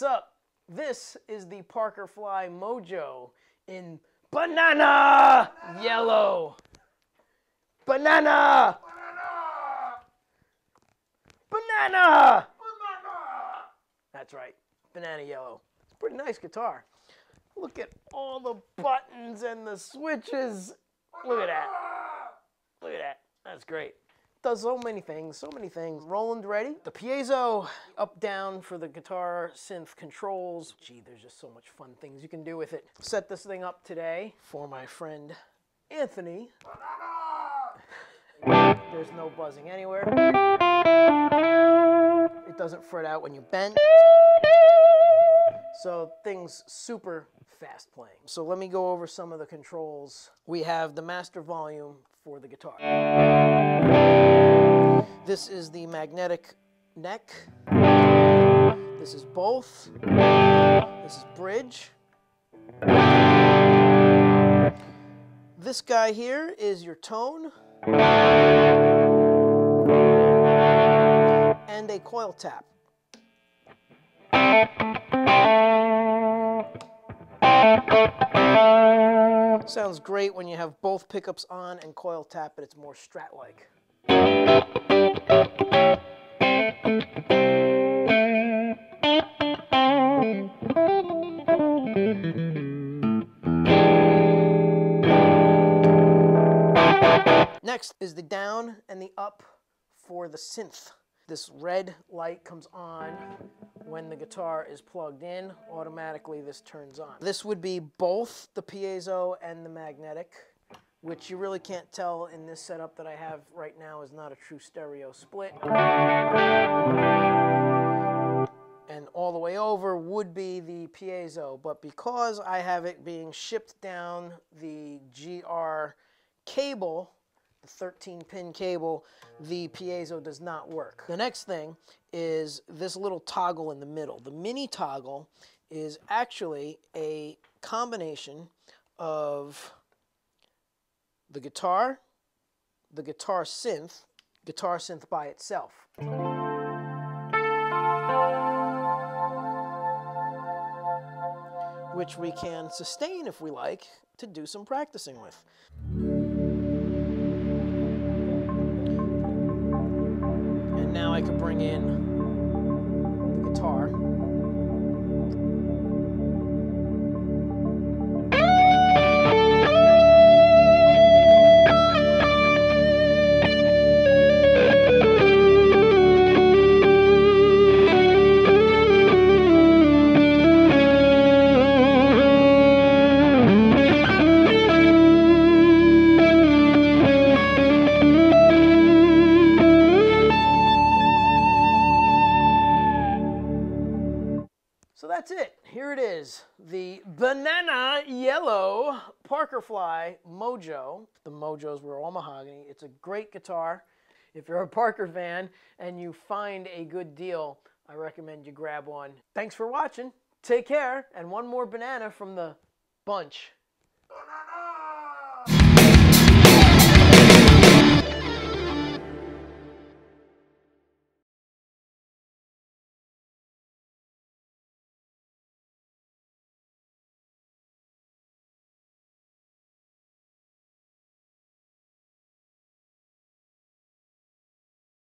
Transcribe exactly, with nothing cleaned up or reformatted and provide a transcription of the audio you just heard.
What's up? This is the Parker Fly Mojo in banana, banana. Yellow. Banana. Banana. Banana. Banana. That's right. Banana yellow. It's a pretty nice guitar. Look at all the buttons and the switches. Look at that. Look at that. That's great. Does so many things, so many things. Roland ready. The piezo up down for the guitar synth controls. Gee, there's just so much fun things you can do with it. Set this thing up today for my friend Anthony. Banana! There's no buzzing anywhere. It doesn't fret out when you bend. So things super fast playing. So let me go over some of the controls. We have the master volume for the guitar. This is the magnetic neck. This is both. This is bridge. This guy here is your tone. And a coil tap. Sounds great when you have both pickups on and coil tap, but it's more strat-like. Next is the down and the up for the synth. This red light comes on when the guitar is plugged in. Automatically this turns on. This would be both the piezo and the magnetic, which you really can't tell in this setup that I have right now is not a true stereo split. And all the way over would be the piezo, but because I have it being shipped down the G R cable, the thirteen pin cable, the piezo does not work. The next thing is this little toggle in the middle. The mini toggle is actually a combination of the guitar, the guitar synth, guitar synth by itself. Which we can sustain if we like to do some practicing with. And now I can bring in the guitar. That's it. Here it is, the banana yellow Parker Fly Mojo. The Mojos were all mahogany. It's a great guitar. If you're a Parker fan and you find a good deal, I recommend you grab one. Thanks for watching. Take care, and one more banana from the bunch.